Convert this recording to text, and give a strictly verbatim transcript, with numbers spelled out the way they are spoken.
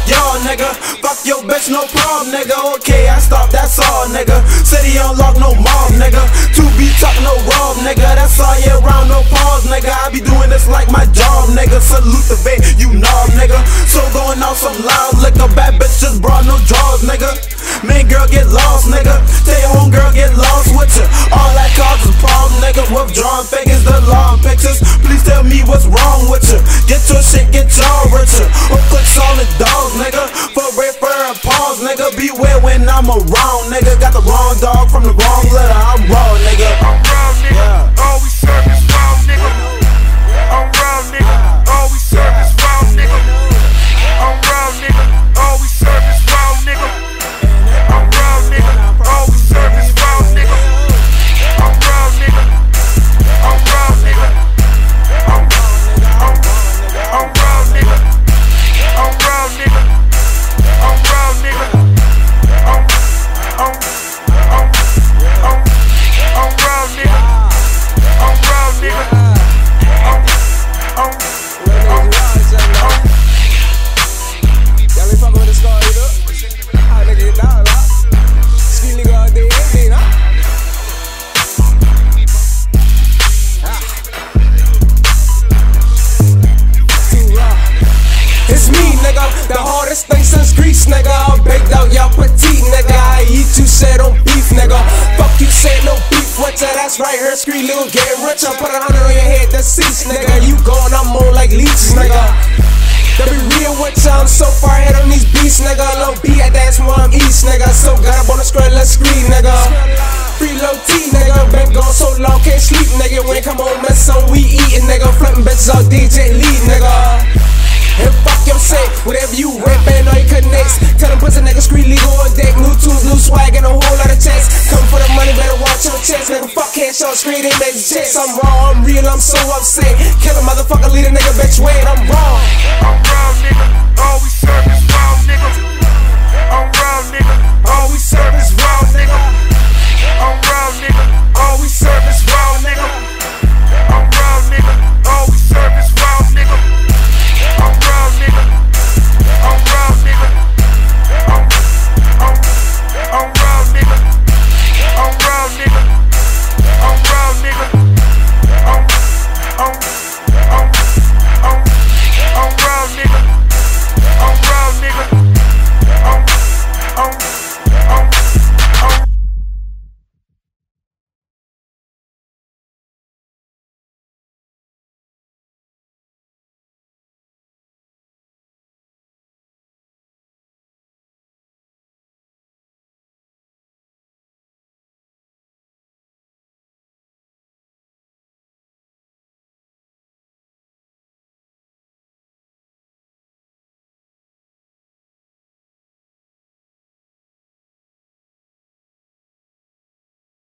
Fuck y'all, nigga. Fuck your bitch, no problem, nigga. Okay, I stopped, that's all, nigga. City on lock, no mob, nigga. Two be talk, no rob, nigga. That's all year round, no pause, nigga. I be doing this like my job, nigga. Salute the vet, you knob, nigga. So going out some loud liquor. Bad bitch just brought no draws, nigga. Main girl get lost, nigga. Tell your home girl get lost with ya. All that causes problem, nigga. Withdrawing figures, the long pictures. Please tell me what's wrong with ya. Get your shit, get y'all richer. Hook clicks on the dogs, nigga. For red fur and paws, nigga. Beware when I'm around, nigga. Got the wrong dog from the wrong litter. I'm raw, nigga. I'm raw, nigga. Yeah. Always serve this wrong, nigga. I'm raw, nigga. Always serve this wrong, nigga. I'm raw, nigga. Always serve this wrong, nigga. Nigga, I'm baked out, y'all petite, nigga. I eat you, said on beef, nigga. Fuck you, said no beef, what's that? That's right, her screen, little get rich. I put a hundred on your head, that's cease, nigga. You gone, I'm on like leeches, nigga. They be real with ya, I'm so far ahead on these beats, nigga. Low B, I dance while I'm east, nigga. So got up on the screen, let's scream, nigga. Free low T, nigga. Been gone so long, can't sleep, nigga. When come on, mess on, we eatin', nigga. Flippin' bitches out, D J Lee, nigga. And fuck your shit, whatever you rappin' all you connects. Tell them pussy niggas scream legal on deck. New tools, new swag, and a whole lot of checks. Come for the money, better watch your checks. Nigga, fuck head, short screen, they make checks. I'm raw, I'm real, I'm so upset. Kill a motherfucker, lead a nigga, bitch, wait, I'm wrong. I'm wrong, nigga, always service.